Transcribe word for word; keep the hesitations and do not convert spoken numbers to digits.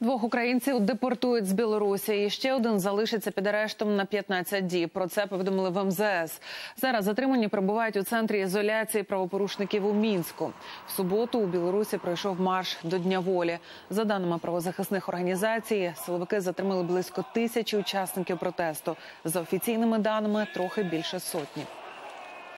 Двох українців депортують з Білорусі, і ще один залишиться під арештом на п'ятнадцять діб. Про це повідомили в ем зе ес. Зараз затримані перебувають у центрі ізоляції правопорушників у Мінську. В суботу у Білорусі пройшов марш до Дня волі. За даними правозахисних організацій, силовики затримали близько тисячі учасників протесту. За офіційними даними, трохи більше сотні.